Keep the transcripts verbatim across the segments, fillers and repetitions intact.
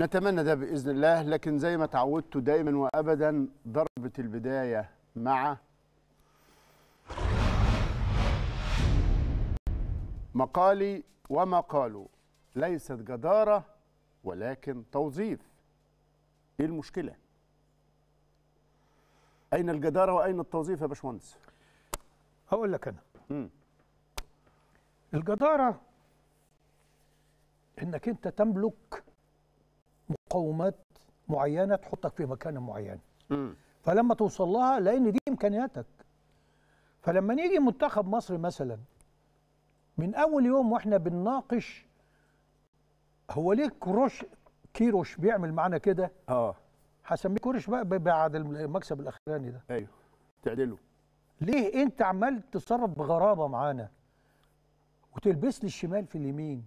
نتمنى ده بإذن الله. لكن زي ما تعودتوا دايما وأبدا ضربة البداية مع مقالي وما قالوا ليست جدارة ولكن توظيف. إيه المشكلة؟ أين الجدارة وأين التوظيف يا باشمهندس؟ هقول لك أنا. مم. الجدارة إنك أنت تملك مقومات معينة تحطك في مكان معين. مم. فلما توصل لها، لأن دي إمكانياتك. فلما نيجي منتخب مصر مثلا، من أول يوم وإحنا بنناقش هو ليه كيروش كيروش بيعمل معانا كده؟ اه هسميه كيروش بقى بعد المكسب الاخراني ده. ايوه تعدله. ليه انت عمال تتصرف بغرابه معانا؟ وتلبس لي الشمال في اليمين.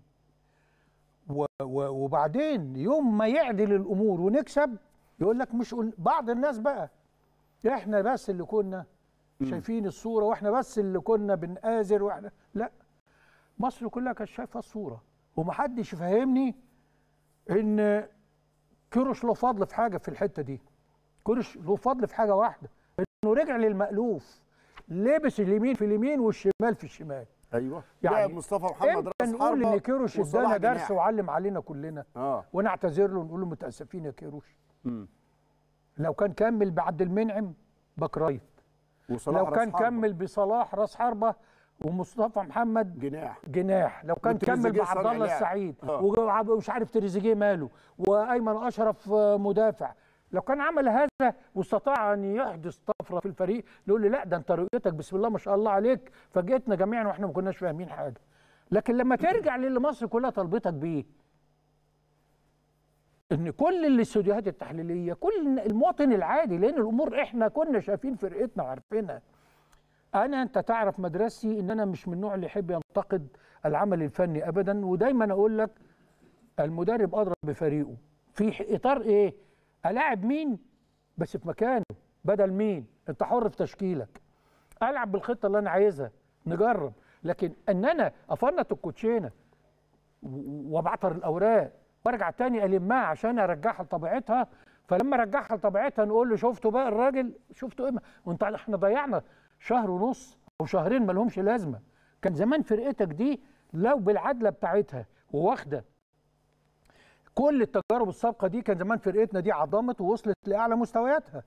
و و وبعدين يوم ما يعدل الامور ونكسب يقول لك مش قل... بعض الناس بقى احنا بس اللي كنا شايفين الصوره، واحنا بس اللي كنا بنآزر، واحنا لا، مصر كلها كانت شايفه الصوره. ومحدش يفهمني ان كيروش له فضل في حاجه في الحته دي. كيروش له فضل في حاجه واحده، انه رجع للمألوف، لبس اليمين في اليمين والشمال في الشمال. ايوه يعني مصطفى محمد راس حربة. نقول ان كيروش ادانا درس وعلم علينا كلنا. آه. ونعتذر له ونقول له متاسفين يا كيروش. امم لو كان كمل بعبد المنعم باك رايت، لو كان كمل بصلاح راس حربة ومصطفى محمد جناح جناح لو كان كمل بعبد الله السعيد ومش عارف تريزيجيه ماله، وايمن اشرف مدافع، لو كان عمل هذا واستطاع ان يحدث طفره في الفريق، نقول له لا ده انت رؤيتك بسم الله ما شاء الله عليك فاجئتنا جميعا واحنا ما كناش فاهمين حاجه. لكن لما ترجع للي مصر كلها طلبتك بيه، ان كل الاستوديوهات التحليليه، كل المواطن العادي، لان الامور احنا كنا شايفين فرقتنا وعارفينها. أنا أنت تعرف مدرستي إن أنا مش من النوع اللي يحب ينتقد العمل الفني أبدا، ودايما أقول لك المدرب أضرب بفريقه في إطار إيه؟ ألاعب مين بس في مكانه بدل مين؟ أنت حر في تشكيلك. ألعب بالخطة اللي أنا عايزها، نجرب، لكن إن أنا أفنط الكوتشينة وأبعتر الأوراق وأرجع تاني ألمها عشان أرجعها لطبيعتها، فلما أرجعها لطبيعتها نقول له شفتوا بقى الراجل، شفتوا إيه؟ وأنت إحنا ضيعنا شهر ونص او شهرين ما لهمش لازمه. كان زمان فرقتك دي لو بالعدله بتاعتها وواخده كل التجارب السابقه دي، كان زمان فرقتنا دي عظمت ووصلت لاعلى مستوياتها.